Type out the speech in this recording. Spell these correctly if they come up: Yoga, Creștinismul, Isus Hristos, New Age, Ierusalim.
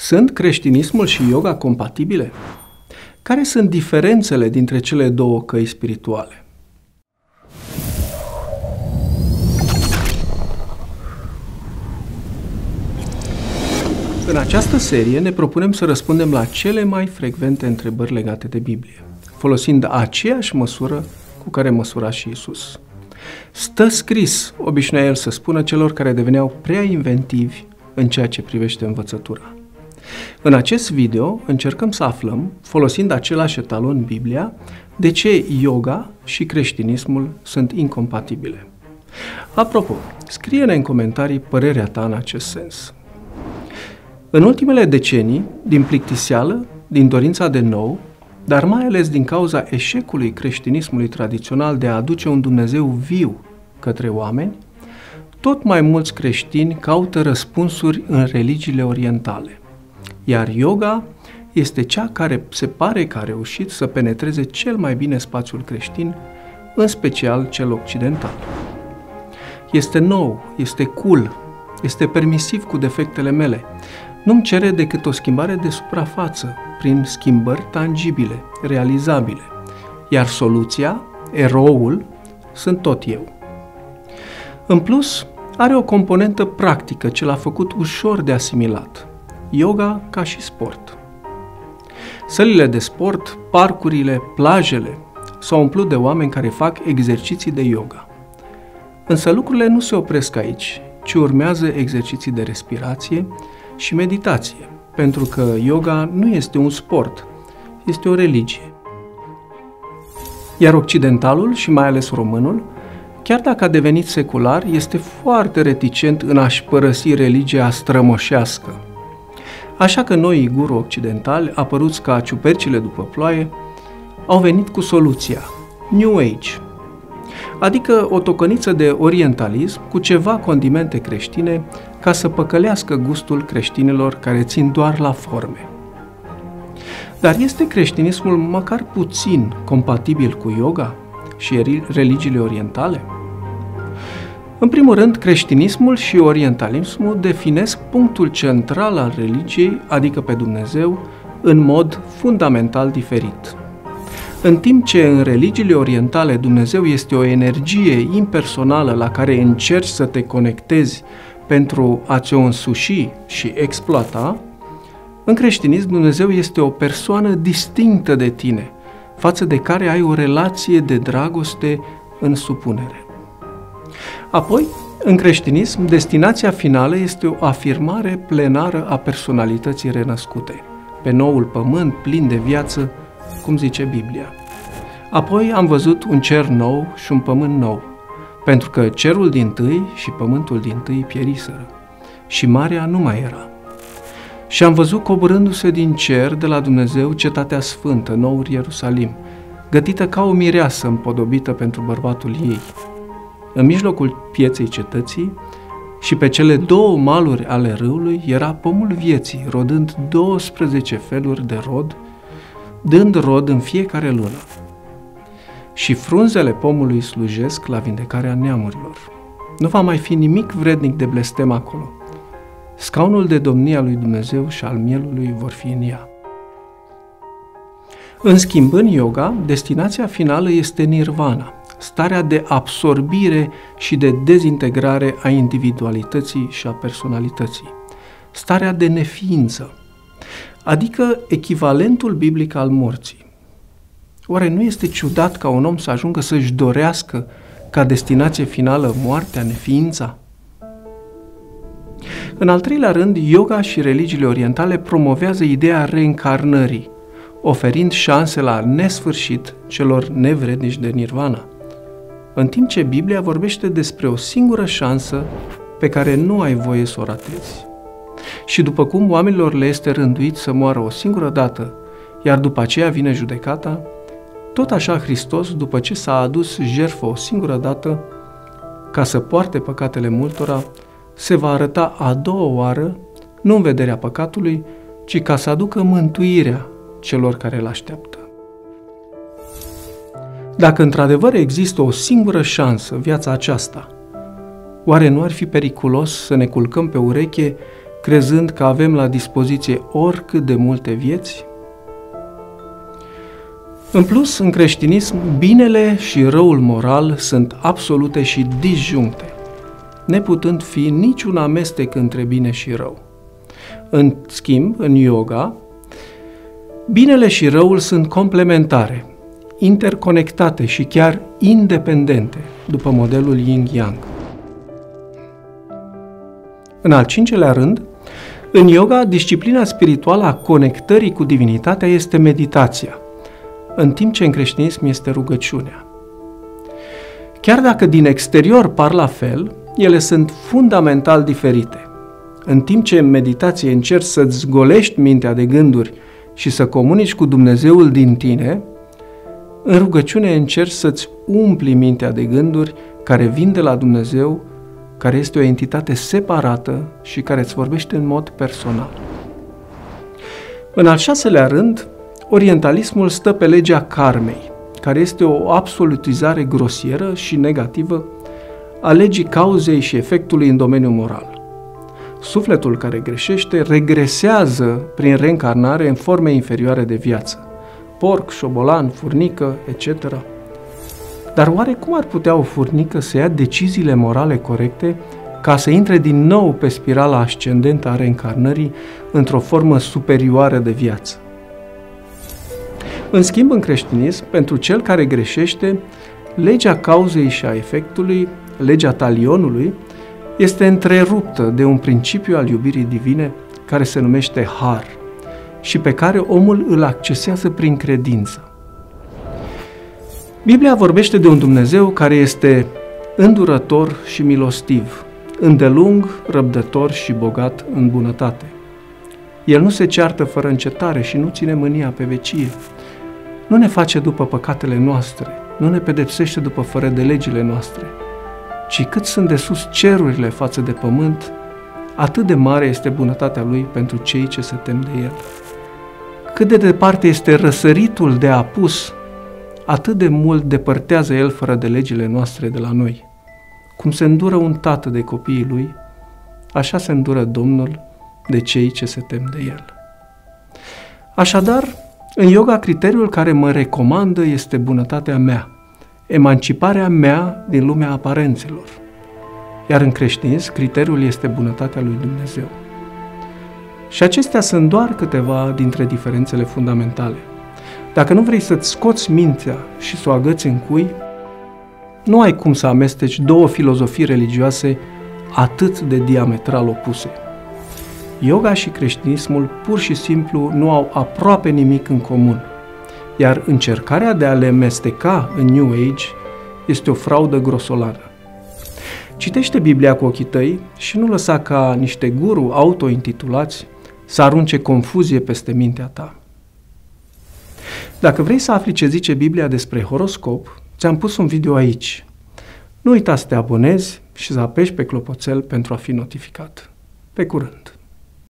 Sunt creștinismul și yoga compatibile? Care sunt diferențele dintre cele două căi spirituale? În această serie ne propunem să răspundem la cele mai frecvente întrebări legate de Biblie, folosind aceeași măsură cu care măsura și Isus. Stă scris, obișnuia el să spună celor care deveneau prea inventivi în ceea ce privește învățătura. În acest video încercăm să aflăm, folosind același etalon Biblia, de ce yoga și creștinismul sunt incompatibile. Apropo, scrie-ne în comentarii părerea ta în acest sens. În ultimele decenii, din plictiseală, din dorința de nou, dar mai ales din cauza eșecului creștinismului tradițional de a aduce un Dumnezeu viu către oameni, tot mai mulți creștini caută răspunsuri în religiile orientale. Iar yoga este cea care se pare că a reușit să penetreze cel mai bine spațiul creștin, în special cel occidental. Este nou, este cool, este permisiv cu defectele mele. Nu-mi cere decât o schimbare de suprafață, prin schimbări tangibile, realizabile. Iar soluția, eroul, sunt tot eu. În plus, are o componentă practică ce l-a făcut ușor de asimilat. Yoga ca și sport. Sălile de sport, parcurile, plajele s-au umplut de oameni care fac exerciții de yoga. Însă lucrurile nu se opresc aici, ci urmează exerciții de respirație și meditație, pentru că yoga nu este un sport, este o religie. Iar occidentalul și mai ales românul, chiar dacă a devenit secular, este foarte reticent în a-și părăsi religia strămoșească. Așa că noii guru occidentali, apăruți ca ciupercile după ploaie, au venit cu soluția New Age, adică o tocăniță de orientalism cu ceva condimente creștine ca să păcălească gustul creștinilor care țin doar la forme. Dar este creștinismul măcar puțin compatibil cu yoga și religiile orientale? În primul rând, creștinismul și orientalismul definesc punctul central al religiei, adică pe Dumnezeu, în mod fundamental diferit. În timp ce în religiile orientale Dumnezeu este o energie impersonală la care încerci să te conectezi pentru a ți-o însuși și exploata, în creștinism Dumnezeu este o persoană distinctă de tine, față de care ai o relație de dragoste în supunere. Apoi, în creștinism, destinația finală este o afirmare plenară a personalității renăscute, pe noul pământ plin de viață, cum zice Biblia. Apoi am văzut un cer nou și un pământ nou, pentru că cerul dintâi și pământul dintâi pieriseră și marea nu mai era. Și am văzut coborându-se din cer de la Dumnezeu cetatea sfântă, noul Ierusalim, gătită ca o mireasă împodobită pentru bărbatul ei. În mijlocul pieței cetății și pe cele două maluri ale râului era pomul vieții, rodând 12 feluri de rod, dând rod în fiecare lună. Și frunzele pomului slujesc la vindecarea neamurilor. Nu va mai fi nimic vrednic de blestem acolo. Scaunul de domnie al lui Dumnezeu și al mielului vor fi în ea. În schimb, în yoga, destinația finală este nirvana, starea de absorbire și de dezintegrare a individualității și a personalității, starea de neființă, adică echivalentul biblic al morții. Oare nu este ciudat ca un om să ajungă să-și dorească ca destinație finală moartea, neființa? În al treilea rând, yoga și religiile orientale promovează ideea reîncarnării, oferind șanse la nesfârșit celor nevrednici de nirvana, în timp ce Biblia vorbește despre o singură șansă pe care nu ai voie să o ratezi. Și după cum oamenilor le este rânduit să moară o singură dată, iar după aceea vine judecata, tot așa Hristos, după ce s-a adus jertfă o singură dată, ca să poarte păcatele multora, se va arăta a doua oară, nu în vederea păcatului, ci ca să aducă mântuirea celor care îl așteaptă. Dacă într-adevăr există o singură șansă, viața aceasta, oare nu ar fi periculos să ne culcăm pe ureche crezând că avem la dispoziție oricât de multe vieți? În plus, în creștinism, binele și răul moral sunt absolute și disjuncte, neputând fi niciun amestec între bine și rău. În schimb, în yoga, binele și răul sunt complementare, interconectate și chiar independente, după modelul yin-yang. În al cincelea rând, în yoga, disciplina spirituală a conectării cu divinitatea este meditația, în timp ce în creștinism este rugăciunea. Chiar dacă din exterior par la fel, ele sunt fundamental diferite. În timp ce în meditație încerci să-ți zgolești mintea de gânduri și să comunici cu Dumnezeul din tine, în rugăciune încerci să-ți umpli mintea de gânduri care vin de la Dumnezeu, care este o entitate separată și care îți vorbește în mod personal. În al șaselea rând, orientalismul stă pe legea karmei, care este o absolutizare grosieră și negativă a legii cauzei și efectului în domeniul moral. Sufletul care greșește regresează prin reîncarnare în forme inferioare de viață, porc, șobolan, furnică, etc. Dar oare cum ar putea o furnică să ia deciziile morale corecte ca să intre din nou pe spirala ascendentă a reîncarnării într-o formă superioară de viață? În schimb, în creștinism, pentru cel care greșește, legea cauzei și a efectului, legea talionului, este întreruptă de un principiu al iubirii divine care se numește har și pe care omul îl accesează prin credință. Biblia vorbește de un Dumnezeu care este îndurător și milostiv, îndelung, răbdător și bogat în bunătate. El nu se ceartă fără încetare și nu ține mânia pe vecie. Nu ne face după păcatele noastre, nu ne pedepsește după fără de legile noastre, ci cât sunt de sus cerurile față de pământ, atât de mare este bunătatea Lui pentru cei ce se tem de El. Cât de departe este răsăritul de apus, atât de mult depărtează El fără de legile noastre de la noi. Cum se îndură un tată de copiii Lui, așa se îndură Domnul de cei ce se tem de El. Așadar, în yoga, criteriul care mă recomandă este bunătatea mea, emanciparea mea din lumea aparențelor. Iar în creștinism, criteriul este bunătatea lui Dumnezeu. Și acestea sunt doar câteva dintre diferențele fundamentale. Dacă nu vrei să-ți scoți mintea și să o agăți în cui, nu ai cum să amesteci două filozofii religioase atât de diametral opuse. Yoga și creștinismul pur și simplu nu au aproape nimic în comun, iar încercarea de a le mesteca în New Age este o fraudă grosolană. Citește Biblia cu ochii tăi și nu lăsa ca niște guru autointitulați să arunce confuzie peste mintea ta. Dacă vrei să afli ce zice Biblia despre horoscop, ți-am pus un video aici. Nu uita să te abonezi și să apeși pe clopoțel pentru a fi notificat. Pe curând!